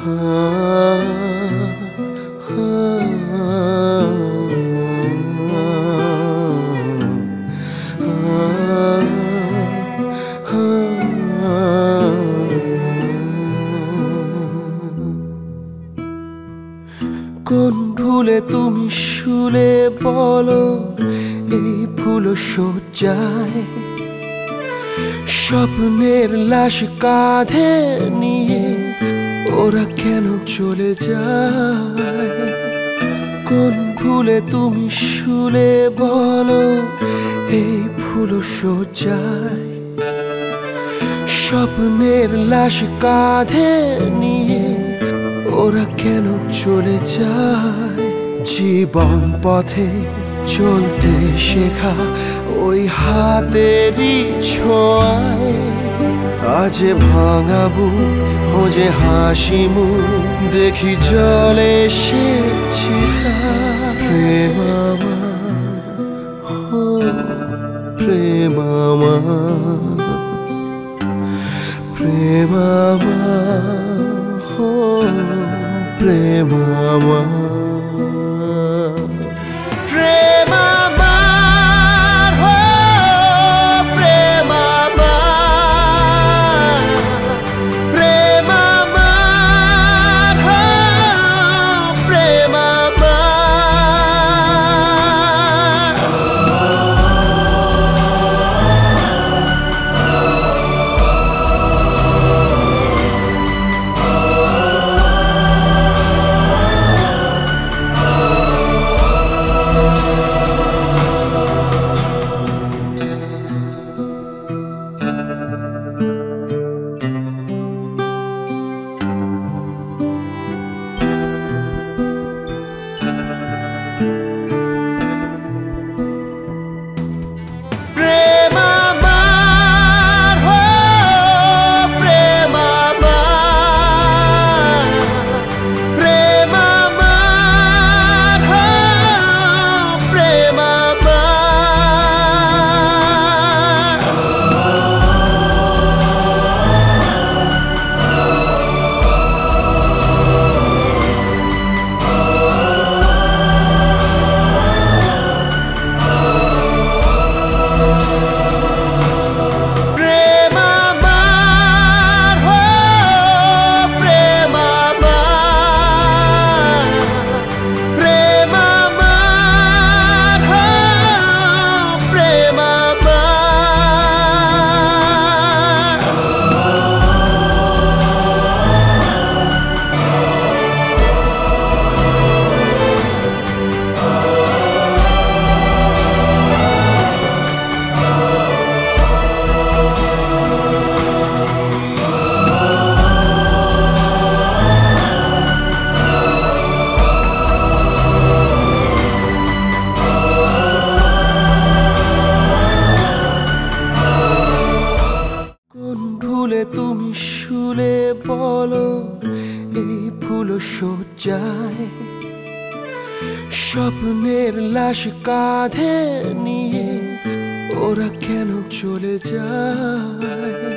কোন ভুলে তুমি শুলে বলো, এই ভুল সজ্জায় স্বপ্নের লাশ কাঁধে নিয়ে ওরা কেন চলে যায়? কোন ভুলে তুমি শুলে বলো, এই ভুল সজ্জায় স্বপ্নের লাশ কাঁধে নিয়ে ওরা কেন চলে যায়? জীবন পথে চলতে শেখা ওই হাতেরই ছোঁয়ায় আজ ভাঙা বুক খোঁজে হাসি মুখ, দেখি জলে এসেছি প্রেম আমার, ও প্রেম আমার, প্রেম আমার, ও প্রেম আমার। তুমি শুলে বলো, এই ভুল সজ্জায় স্বপ্নের লাশ কাঁধে নিয়ে ওরা কেন চলে যায়?